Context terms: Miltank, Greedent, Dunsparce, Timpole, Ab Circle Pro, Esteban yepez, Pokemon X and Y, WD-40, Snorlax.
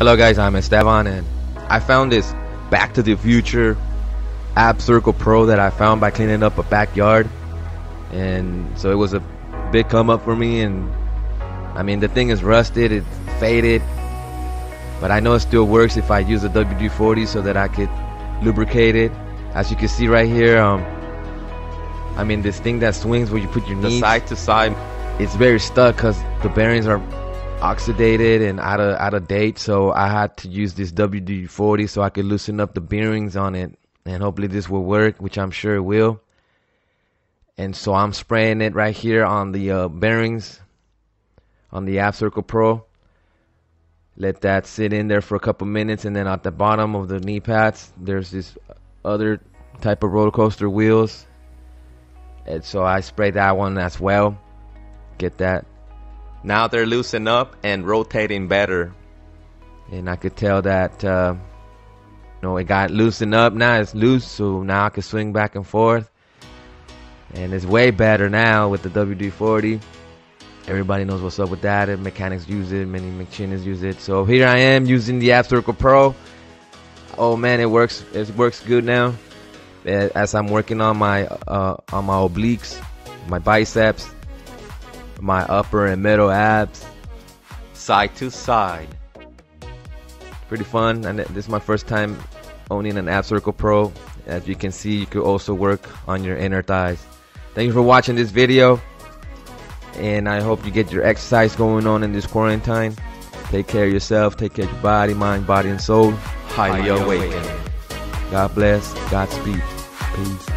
Hello guys, I'm Esteban and I found this Back to the Future Ab Circle Pro that I found by cleaning up a backyard, and so it was a big come up for me. And I mean, the thing is rusted, it's faded, but I know it still works if I use the WD-40 so that I could lubricate it. As you can see right here, I mean, this thing that swings where you put your knees side to side, it's very stuck because the bearings are oxidated and out of date, so I had to use this WD-40 so I could loosen up the bearings on it, and hopefully this will work, which I'm sure it will. And so I'm spraying it right here on the bearings on the Ab Circle Pro. Let that sit in there for a couple minutes, and then at the bottom of the knee pads there's this other type of roller coaster wheels, and so I spray that one as well. Get that. Now they're loosening up and rotating better, and I could tell that it got loosened up. Now it's loose, so now I can swing back and forth, and it's way better now with the WD-40. Everybody knows what's up with that. Mechanics use it, many machinists use it. So here I am using the Ab Circle Pro. Oh man, it works good now. As I'm working on my obliques, my biceps, my upper and middle abs, side to side. Pretty fun, and this is my first time owning an Ab Circle Pro. As you can see, you could also work on your inner thighs. Thank you for watching this video, and I hope you get your exercise going on in this quarantine. Take care of yourself, take care of your body, mind, body, and soul. Highly awakened. God bless, Godspeed, peace.